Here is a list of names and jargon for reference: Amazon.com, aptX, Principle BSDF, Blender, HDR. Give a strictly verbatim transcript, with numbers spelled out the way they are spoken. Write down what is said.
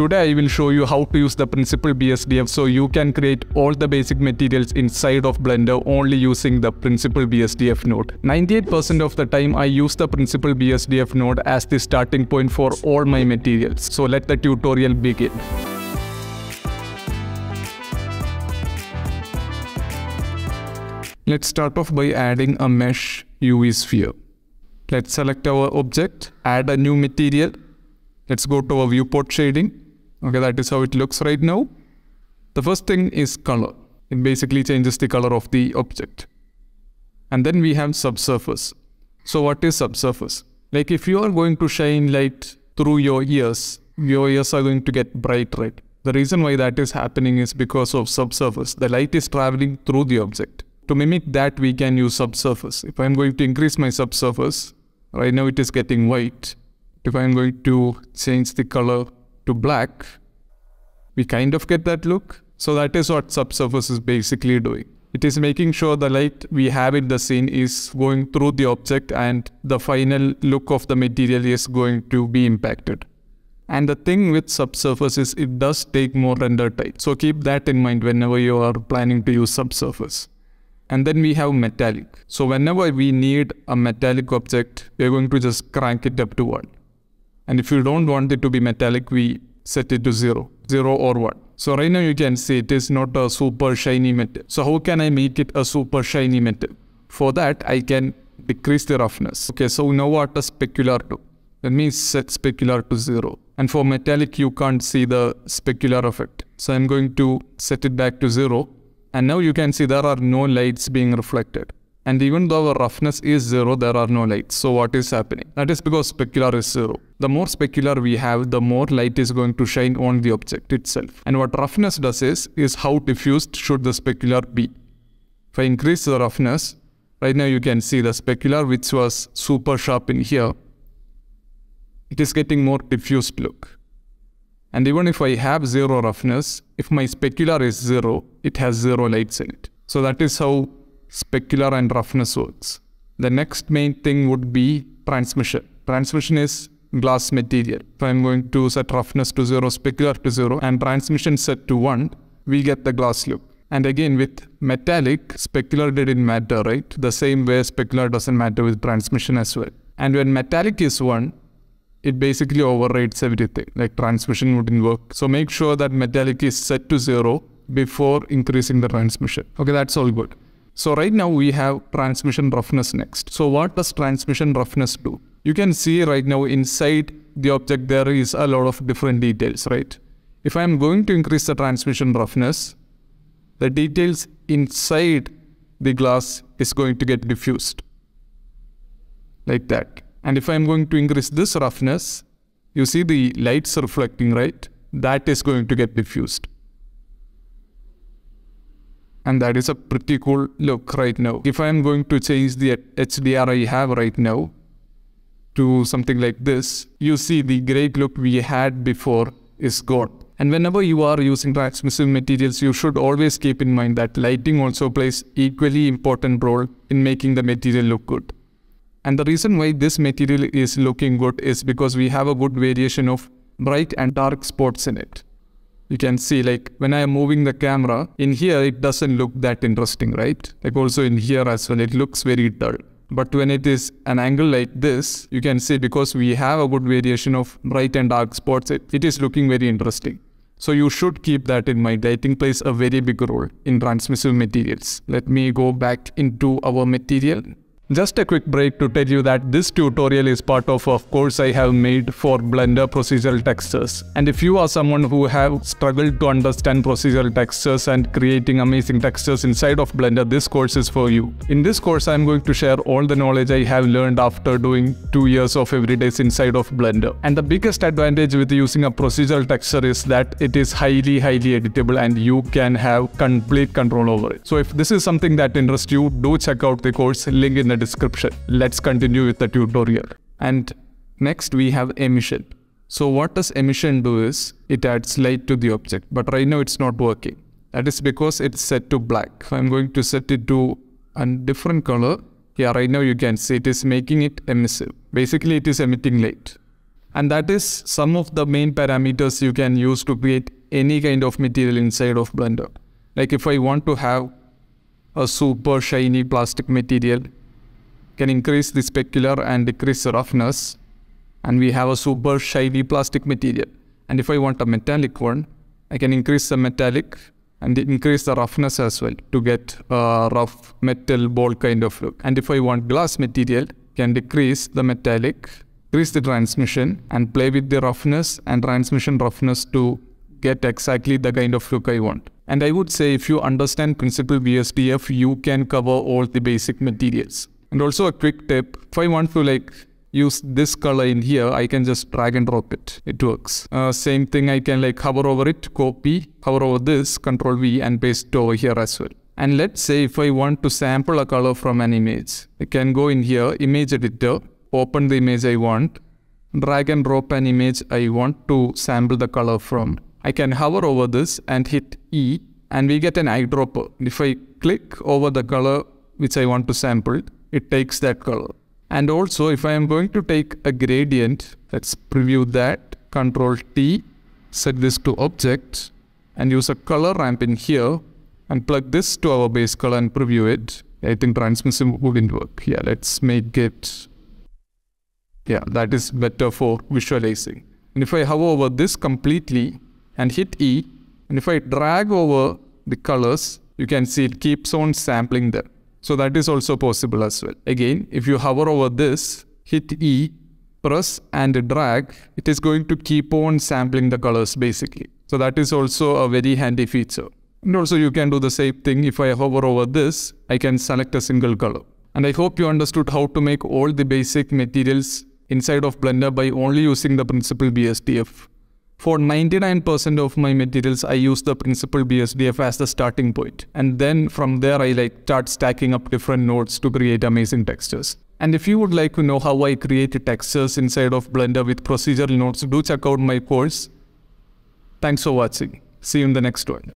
today I will show you how to use the Principle B S D F so you can create all the basic materials inside of Blender only using the Principle B S D F node. ninety-eight percent of the time I use the Principle B S D F node as the starting point for all my materials. So let the tutorial begin. Let's start off by adding a mesh U V sphere. Let's select our object, add a new material. Let's go to our viewport shading. Okay, that is how it looks right now. The first thing is color. It basically changes the color of the object. And then we have subsurface. So what is subsurface? Like if you are going to shine light through your ears, your ears are going to get bright red. The reason why that is happening is because of subsurface. The light is traveling through the object. To mimic that, we can use subsurface. If I'm going to increase my subsurface, right now it is getting white. If I'm going to change the color to black, we kind of get that look. So that is what subsurface is basically doing. It is making sure the light we have in the scene is going through the object and the final look of the material is going to be impacted. And the thing with subsurface is it does take more render time. So keep that in mind whenever you are planning to use subsurface. And then we have metallic. So whenever we need a metallic object, we're going to just crank it up to one. And if you don't want it to be metallic, we set it to zero, zero or one. So right now you can see it is not a super shiny metal. So how can I make it a super shiny metal? For that, I can decrease the roughness. Okay, so now what does specular do? Let me set specular to zero. And for metallic, you can't see the specular effect. So I'm going to set it back to zero. And now you can see there are no lights being reflected. And even though our roughness is zero, there are no lights. So what is happening? That is because specular is zero. The more specular we have, the more light is going to shine on the object itself. And what roughness does is, is how diffused should the specular be. If I increase the roughness, right now you can see the specular, which was super sharp in here, it is getting more diffused look. And even if I have zero roughness, if my specular is zero, it has zero lights in it. So that is how specular and roughness works. The next main thing would be transmission. Transmission is glass material. If I'm going to set roughness to zero, specular to zero, and transmission set to one, we get the glass look. And again, with metallic, specular didn't matter, right? The same way specular doesn't matter with transmission as well. And when metallic is one, it basically overrides everything, like transmission wouldn't work. So make sure that metallic is set to zero before increasing the transmission. Okay, that's all good. So right now we have transmission roughness next. So what does transmission roughness do? You can see right now inside the object there is a lot of different details, right? If I'm going to increase the transmission roughness, the details inside the glass is going to get diffused, like that. And if I'm going to increase this roughness, you see the lights reflecting, right? That is going to get diffused. And that is a pretty cool look right now. If I'm going to change the H D R I have right now to something like this, you see the great look we had before is gone. And whenever you are using transmissive materials, you should always keep in mind that lighting also plays equally important role in making the material look good. And the reason why this material is looking good is because we have a good variation of bright and dark spots in it. You can see, like when I am moving the camera, in here it doesn't look that interesting, right? Like also in here as well, it looks very dull. But when it is an angle like this, you can see because we have a good variation of bright and dark spots, it, it is looking very interesting. So you should keep that in mind. Lighting plays a very big role in transmissive materials. Let me go back into our material. Just a quick break to tell you that this tutorial is part of a course I have made for Blender procedural textures. And if you are someone who have struggled to understand procedural textures and creating amazing textures inside of Blender, this course is for you. In this course, I'm going to share all the knowledge I have learned after doing two years of everydays inside of Blender. And the biggest advantage with using a procedural texture is that it is highly, highly editable and you can have complete control over it. So if this is something that interests you, do check out the course, link in the description. Let's continue with the tutorial. And next we have emission. So what does emission do is, it adds light to the object, but right now it's not working. That is because it's set to black. I'm going to set it to a different color. Yeah, right now you can see it is making it emissive. Basically it is emitting light. And that is some of the main parameters you can use to create any kind of material inside of Blender. Like if I want to have a super shiny plastic material, can increase the specular and decrease the roughness, and we have a super shiny plastic material. And if I want a metallic one, I can increase the metallic and increase the roughness as well to get a rough metal ball kind of look. And if I want glass material, can decrease the metallic, increase the transmission, and play with the roughness and transmission roughness to get exactly the kind of look I want. And I would say if you understand Principle B S D F, you can cover all the basic materials. And also a quick tip, if I want to like use this color in here, I can just drag and drop it. It works. Uh, same thing, I can like hover over it, copy, hover over this, control V and paste over here as well. And let's say if I want to sample a color from an image, I can go in here, image editor, open the image I want, drag and drop an image I want to sample the color from. I can hover over this and hit E and we get an eyedropper. If I click over the color which I want to sample, it takes that color. And also if I am going to take a gradient, let's preview that, control T, set this to object and use a color ramp in here and plug this to our base color and preview it. I think transmission wouldn't work. Yeah, let's make it, yeah, that is better for visualizing. And if I hover over this completely and hit E, and if I drag over the colors, you can see it keeps on sampling there. So that is also possible as well. Again, if you hover over this, hit E, press and drag, it is going to keep on sampling the colors basically. So that is also a very handy feature. And also you can do the same thing. If I hover over this, I can select a single color. And I hope you understood how to make all the basic materials inside of Blender by only using the Principle B S D F. For ninety-nine percent of my materials, I use the Principle B S D F as the starting point. And then from there, I like start stacking up different nodes to create amazing textures. And if you would like to know how I create textures inside of Blender with procedural nodes, do check out my course. Thanks for watching. See you in the next one.